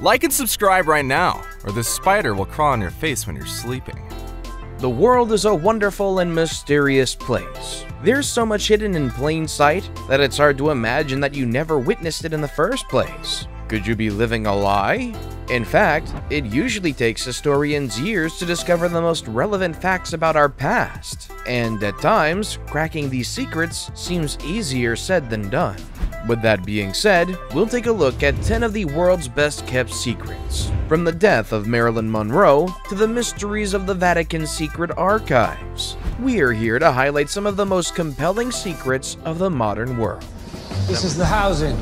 Like and subscribe right now, or this spider will crawl on your face when you're sleeping. The world is a wonderful and mysterious place. There's so much hidden in plain sight that it's hard to imagine that you never witnessed it in the first place. Could you be living a lie? In fact, it usually takes historians years to discover the most relevant facts about our past, and at times, cracking these secrets seems easier said than done. With that being said, we'll take a look at 10 of the world's best-kept secrets, from the death of Marilyn Monroe to the mysteries of the Vatican Secret Archives. We're here to highlight some of the most compelling secrets of the modern world. This is the housing.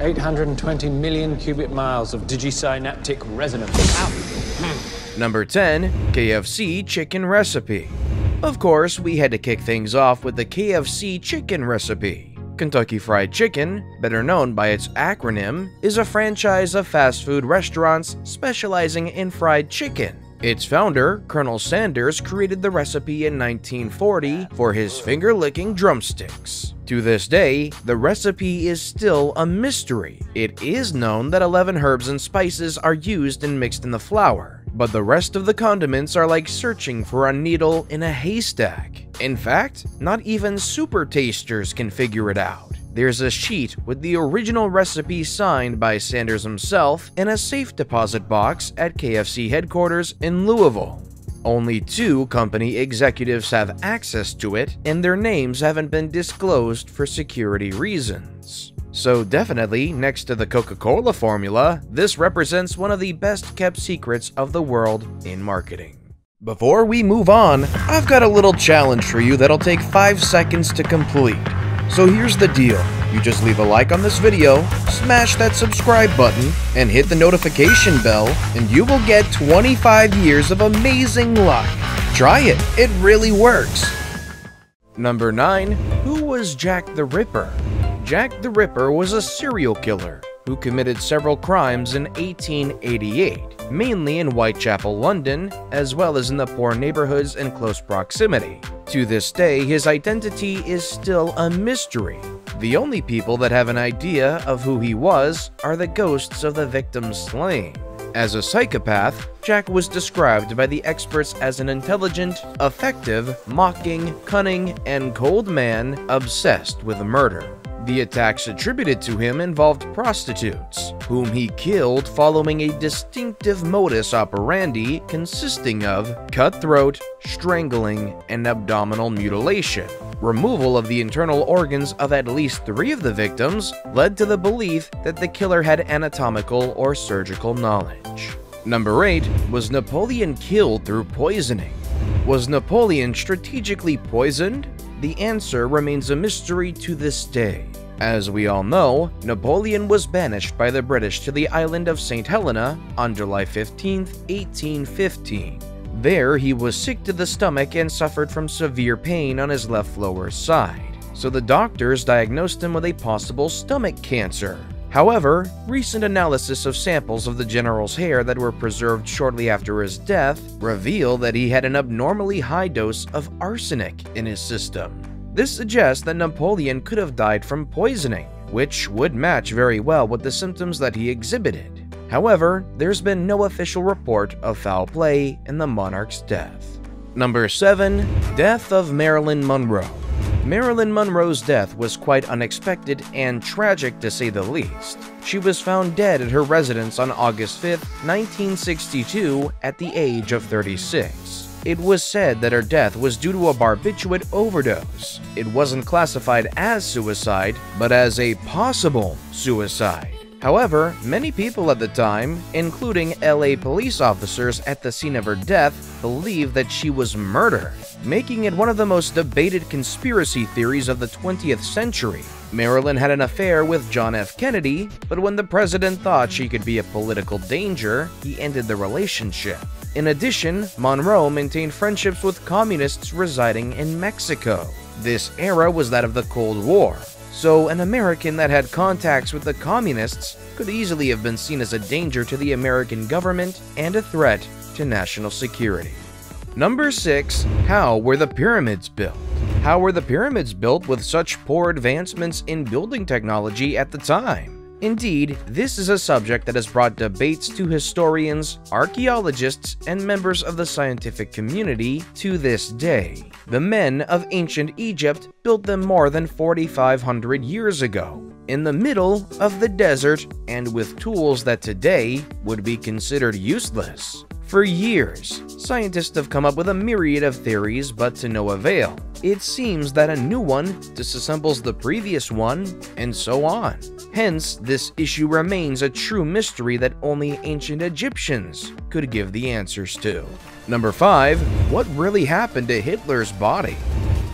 820 million cubic miles of digisynaptic resonance. Number 10, KFC chicken recipe. Of course, we had to kick things off with the KFC chicken recipe. Kentucky Fried Chicken, better known by its acronym, is a franchise of fast food restaurants specializing in fried chicken. Its founder, Colonel Sanders, created the recipe in 1940 for his finger-licking drumsticks. To this day, the recipe is still a mystery. It is known that 11 herbs and spices are used and mixed in the flour, but the rest of the condiments are like searching for a needle in a haystack. In fact, not even super tasters can figure it out. There's a sheet with the original recipe signed by Sanders himself in a safe deposit box at KFC headquarters in Louisville. Only 2 company executives have access to it, and their names haven't been disclosed for security reasons. So definitely, next to the Coca-Cola formula, this represents one of the best-kept secrets of the world in marketing. Before we move on, I've got a little challenge for you that'll take 5 seconds to complete. So here's the deal, you just leave a like on this video, smash that subscribe button, and hit the notification bell, and you will get 25 years of amazing luck. Try it, it really works! Number 9. Who was Jack the Ripper? Jack the Ripper was a serial killer who committed several crimes in 1888, mainly in Whitechapel, London, as well as in the poor neighborhoods in close proximity. To this day, his identity is still a mystery. The only people that have an idea of who he was are the ghosts of the victims slain. As a psychopath, Jack was described by the experts as an intelligent, effective, mocking, cunning, and cold man obsessed with murder. The attacks attributed to him involved prostitutes, whom he killed following a distinctive modus operandi consisting of cutthroat, strangling, and abdominal mutilation. Removal of the internal organs of at least 3 of the victims led to the belief that the killer had anatomical or surgical knowledge. Number 8. Was Napoleon killed through poisoning? Was Napoleon strategically poisoned? The answer remains a mystery to this day. As we all know, Napoleon was banished by the British to the island of St. Helena on July 15, 1815. There, he was sick to the stomach and suffered from severe pain on his left lower side, so the doctors diagnosed him with a possible stomach cancer. However, recent analysis of samples of the general's hair that were preserved shortly after his death reveal that he had an abnormally high dose of arsenic in his system. This suggests that Napoleon could have died from poisoning, which would match very well with the symptoms that he exhibited. However, there's been no official report of foul play in the monarch's death. Number 7. Death of Marilyn Monroe. Marilyn Monroe's death was quite unexpected and tragic, to say the least. She was found dead at her residence on August 5, 1962, at the age of 36. It was said that her death was due to a barbiturate overdose. It wasn't classified as suicide, but as a possible suicide. However, many people at the time, including LA police officers at the scene of her death, believed that she was murdered, making it one of the most debated conspiracy theories of the 20th century. Marilyn had an affair with John F. Kennedy, but when the president thought she could be a political danger, he ended the relationship. In addition, Monroe maintained friendships with communists residing in Mexico. This era was that of the Cold War. So an American that had contacts with the communists could easily have been seen as a danger to the American government and a threat to national security. Number 6. How were the pyramids built? How were the pyramids built with such poor advancements in building technology at the time? Indeed, this is a subject that has brought debates to historians, archaeologists, and members of the scientific community to this day. The men of ancient Egypt built them more than 4,500 years ago, in the middle of the desert and with tools that today would be considered useless. For years, scientists have come up with a myriad of theories, but to no avail. It seems that a new one disassembles the previous one, and so on. Hence, this issue remains a true mystery that only ancient Egyptians could give the answers to. Number 5. What really happened to Hitler's body?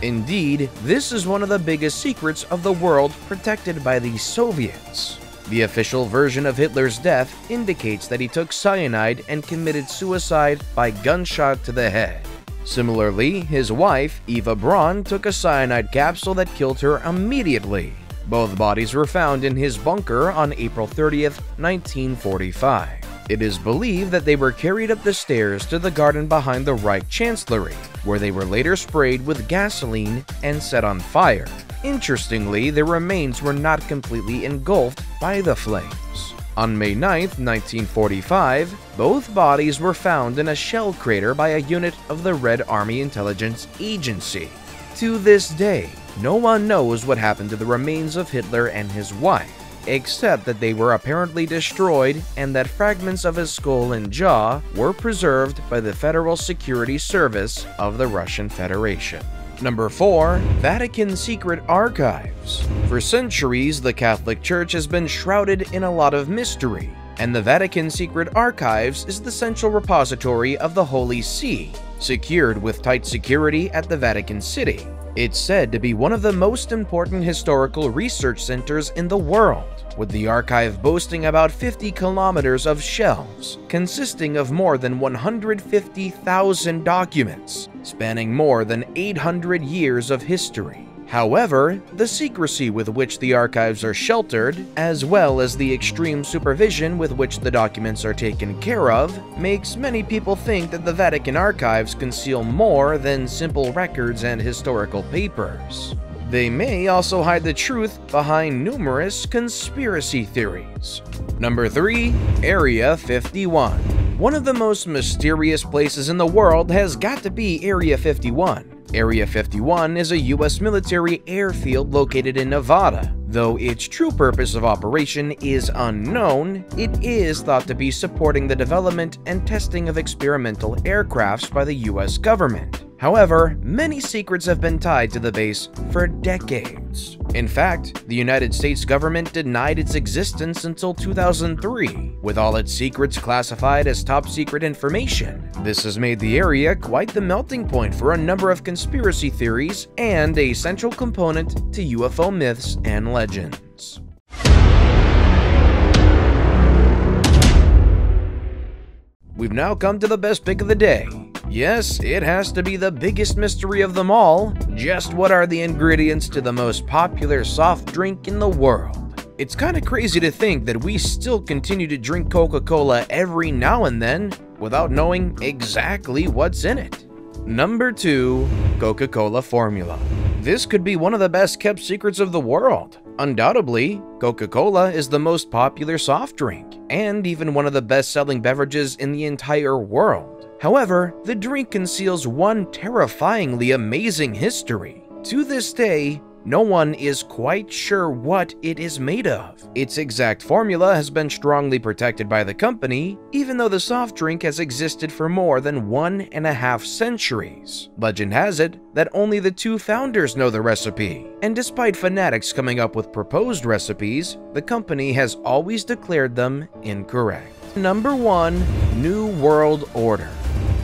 Indeed, this is one of the biggest secrets of the world protected by the Soviets. The official version of Hitler's death indicates that he took cyanide and committed suicide by gunshot to the head. Similarly, his wife, Eva Braun, took a cyanide capsule that killed her immediately. Both bodies were found in his bunker on April 30th, 1945. It is believed that they were carried up the stairs to the garden behind the Reich Chancellery, where they were later sprayed with gasoline and set on fire. Interestingly, their remains were not completely engulfed by the flames. On May 9, 1945, both bodies were found in a shell crater by a unit of the Red Army Intelligence Agency. To this day, no one knows what happened to the remains of Hitler and his wife, except that they were apparently destroyed and that fragments of his skull and jaw were preserved by the Federal Security Service of the Russian Federation. Number 4. Vatican Secret Archives. For centuries, the Catholic Church has been shrouded in a lot of mystery, and the Vatican Secret Archives is the central repository of the Holy See, secured with tight security at the Vatican City. It's said to be one of the most important historical research centers in the world, with the archive boasting about 50 kilometers of shelves, consisting of more than 150,000 documents, spanning more than 800 years of history. However, the secrecy with which the archives are sheltered, as well as the extreme supervision with which the documents are taken care of, makes many people think that the Vatican archives conceal more than simple records and historical papers. They may also hide the truth behind numerous conspiracy theories. Number 3. Area 51. One of the most mysterious places in the world has got to be Area 51. Area 51 is a U.S. military airfield located in Nevada. Though its true purpose of operation is unknown, it is thought to be supporting the development and testing of experimental aircrafts by the U.S. government. However, many secrets have been tied to the base for decades. In fact, the United States government denied its existence until 2003, with all its secrets classified as top secret information. This has made the area quite the melting point for a number of conspiracy theories and a central component to UFO myths and legends. We've now come to the best pick of the day. Yes, it has to be the biggest mystery of them all. Just what are the ingredients to the most popular soft drink in the world? It's kind of crazy to think that we still continue to drink Coca-Cola every now and then without knowing exactly what's in it. Number 2. Coca-Cola formula. This could be one of the best kept secrets of the world. Undoubtedly, Coca-Cola is the most popular soft drink, and even one of the best-selling beverages in the entire world. However, the drink conceals one terrifyingly amazing history. To this day, no one is quite sure what it is made of. Its exact formula has been strongly protected by the company, even though the soft drink has existed for more than 1.5 centuries. Legend has it that only the two founders know the recipe, and despite fanatics coming up with proposed recipes, the company has always declared them incorrect. Number 1. New World Order.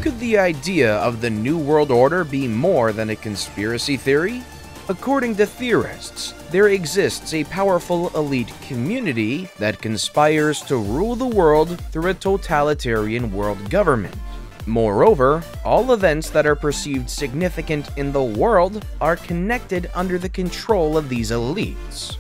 Could the idea of the New World Order be more than a conspiracy theory? According to theorists, there exists a powerful elite community that conspires to rule the world through a totalitarian world government. Moreover, all events that are perceived significant in the world are connected under the control of these elites.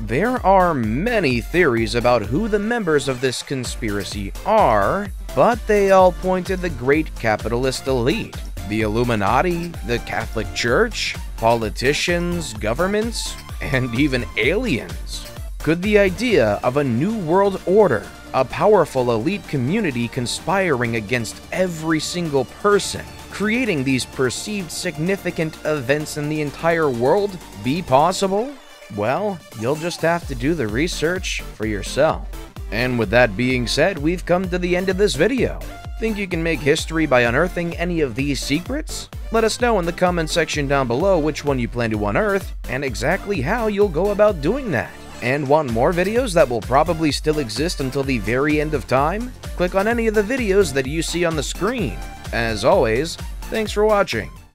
There are many theories about who the members of this conspiracy are, but they all point to the great capitalist elite, the Illuminati, the Catholic Church, politicians, governments, and even aliens. Could the idea of a new world order, a powerful elite community conspiring against every single person, creating these perceived significant events in the entire world, be possible? Well, you'll just have to do the research for yourself. And with that being said, we've come to the end of this video. Think you can make history by unearthing any of these secrets? Let us know in the comment section down below which one you plan to unearth and exactly how you'll go about doing that. And want more videos that will probably still exist until the very end of time? Click on any of the videos that you see on the screen. As always, thanks for watching.